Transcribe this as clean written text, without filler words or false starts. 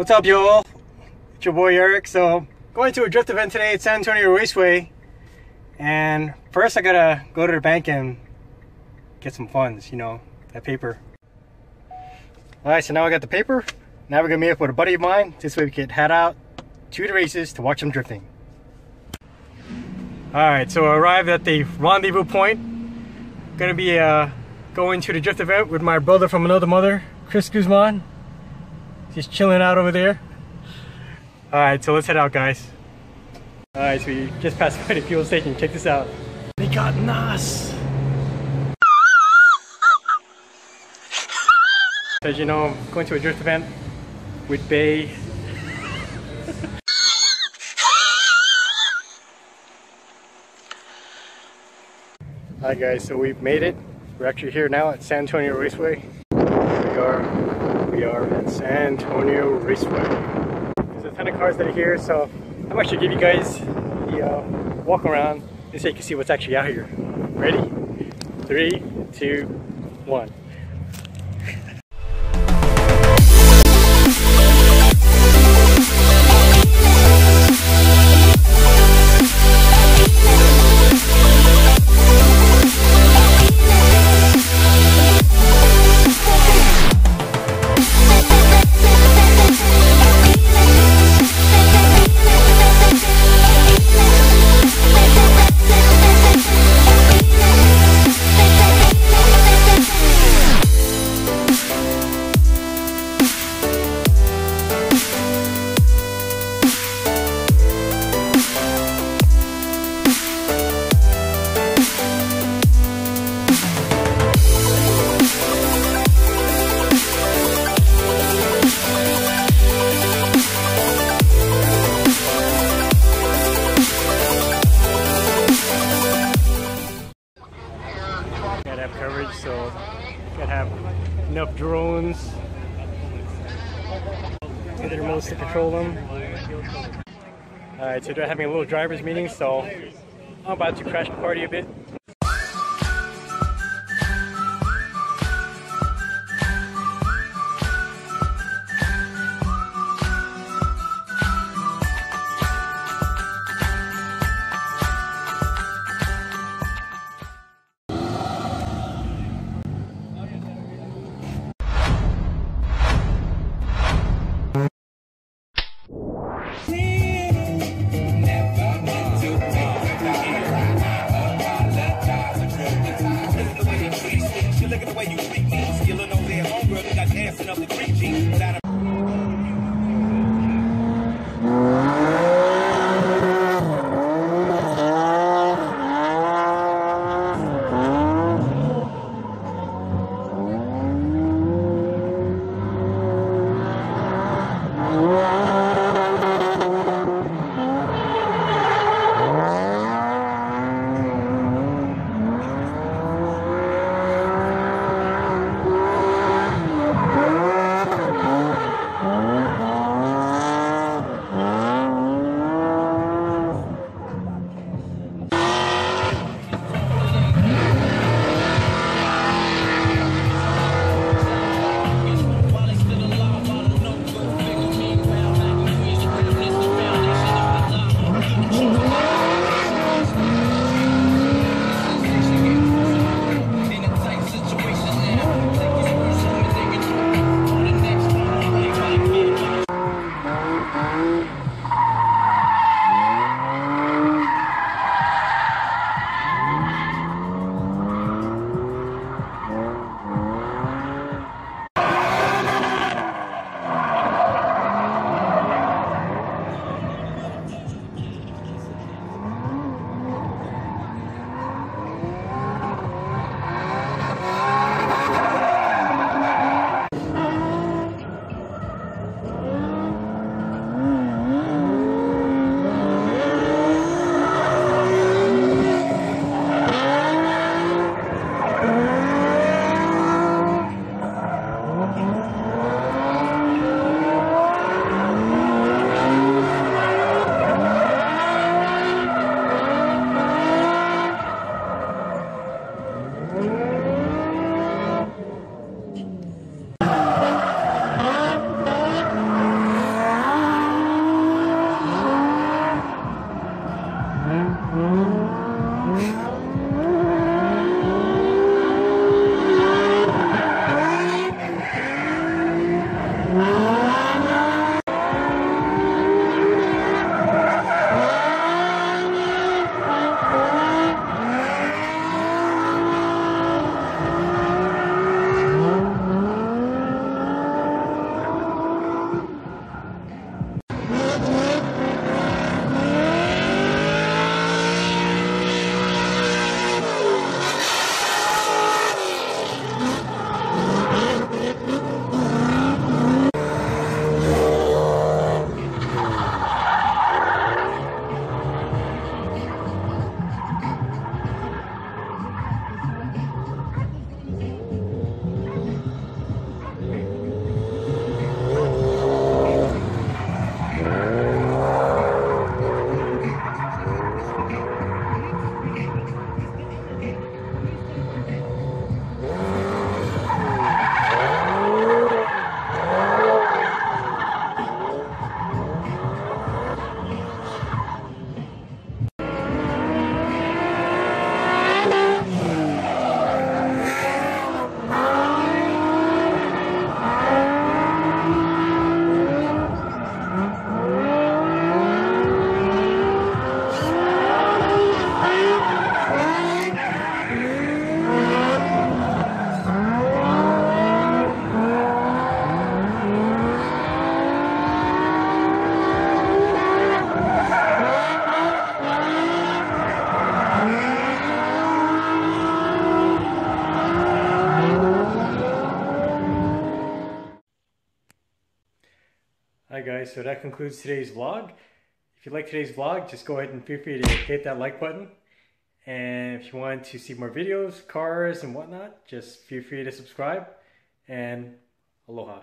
What's up, y'all? It's your boy Eric. So going to a drift event today at San Antonio Raceway, and first I gotta go to the bank and get some funds, you know, that paper. Alright, so now I got the paper. Now we're gonna meet up with a buddy of mine. This way we can head out to the races to watch them drifting. Alright, so I arrived at the rendezvous point. Gonna be going to the drift event with my brother from another mother, Chris Guzman. He's chilling out over there. Alright, so let's head out, guys. Alright, so we just passed by the fuel station. Check this out. They got NAS! As you know, I'm going to a drift event with Bay. Hi guys, so we've made it. We're actually here now at San Antonio Raceway. We are at San Antonio Raceway. There's a ton of cars that are here, so I'm actually give you guys the walk around so you can see what's actually out here. Ready? 3, 2, 1. So gotta have enough drones and the remotes to control them. Alright, so they're having a little driver's meeting, so I'm about to crash the party a bit. Hi guys, so that concludes today's vlog. If you like today's vlog, just go ahead and feel free to hit that like button. And if you want to see more videos, cars and whatnot, just feel free to subscribe. And aloha.